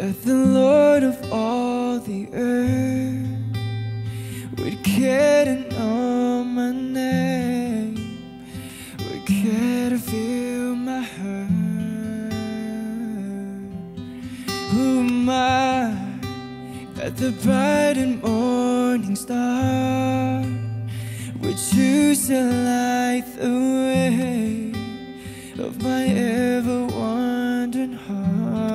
that the Lord of all the earth would care to know my name, would care to feel my hurt. Who am I that the bright and morning star would choose to light the way of my ever-wandering heart?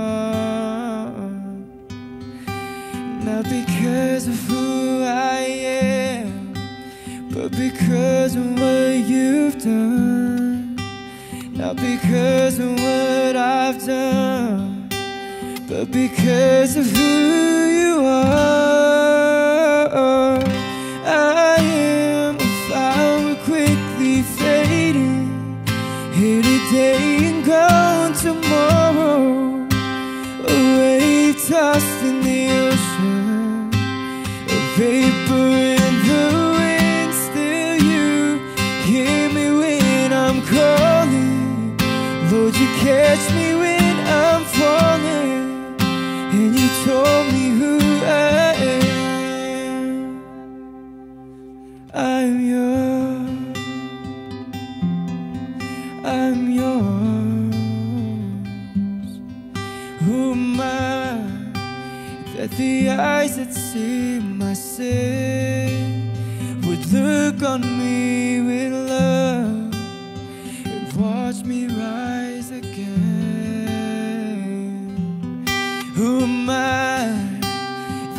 Not because of who I am, but because of what you've done. Not because of what I've done, but because of who you are. I am a flower quickly fading, here today and gone tomorrow, a wave tossed in the ocean, a vapor in the wind. Still you hear me when I'm calling, Lord, you catch me when I'm falling, and you told me who I am. I'm yours, I'm yours. Who am I that the eyes that see my sin would look on me with love and watch me rise again? Who am I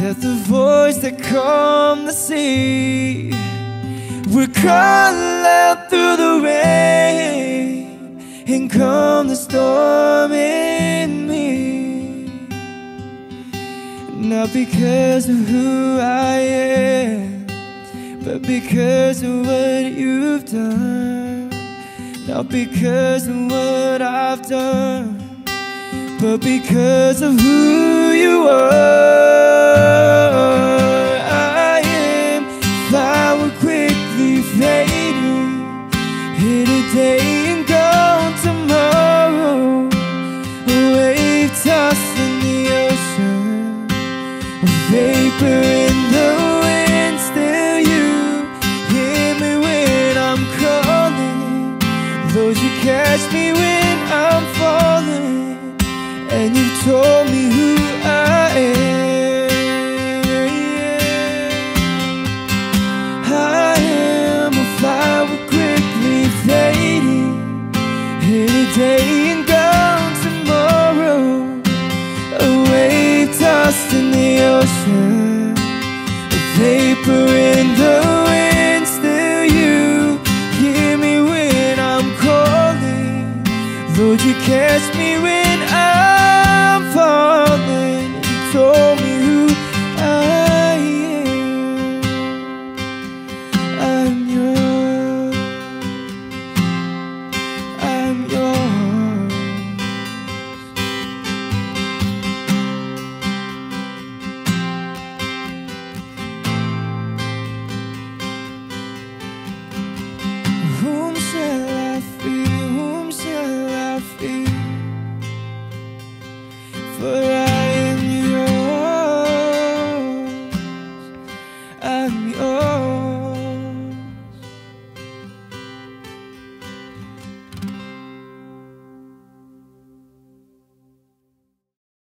that the voice that calmed the sea would call out through the rain and calm the storm in me? Not because of who I am, but because of what you've done. Not because of what I've done, but because of who